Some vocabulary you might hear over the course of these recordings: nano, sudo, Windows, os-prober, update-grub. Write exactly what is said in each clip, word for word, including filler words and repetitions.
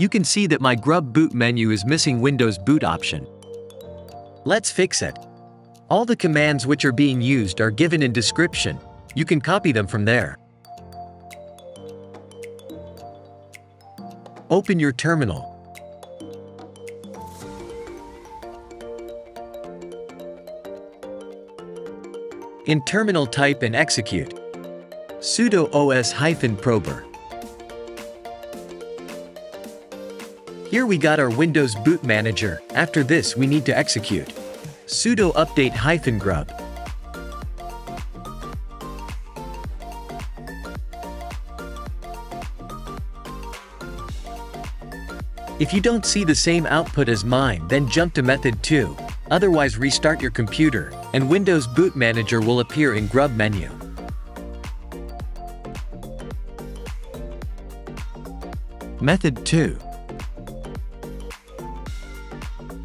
you can see that my grub boot menu is missing Windows boot option. Let's fix it. All the commands which are being used are given in description. You can copy them from there. Open your terminal. In terminal, type and execute sudo os-prober. Here we got our Windows boot manager. After this, we need to execute sudo update-grub. If you don't see the same output as mine, then jump to method two. Otherwise, restart your computer, and Windows boot manager will appear in grub menu. Method two.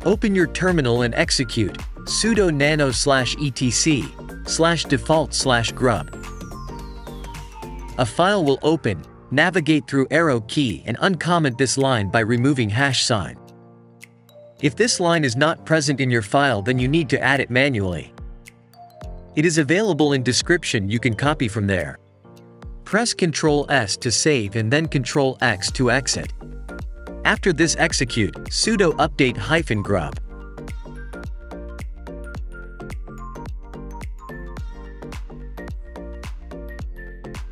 Open your terminal and execute sudo nano slash etc slash default slash grub. A file will open. Navigate through arrow key and uncomment this line by removing hash sign. If this line is not present in your file, then you need to add it manually. It is available in description. You can copy from there. Press control S to save and then control X to exit. After this, execute sudo update-grub.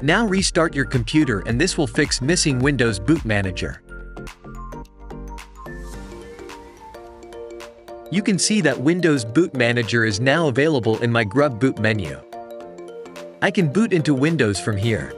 Now restart your computer and this will fix missing Windows boot manager. You can see that Windows boot manager is now available in my grub boot menu. I can boot into Windows from here.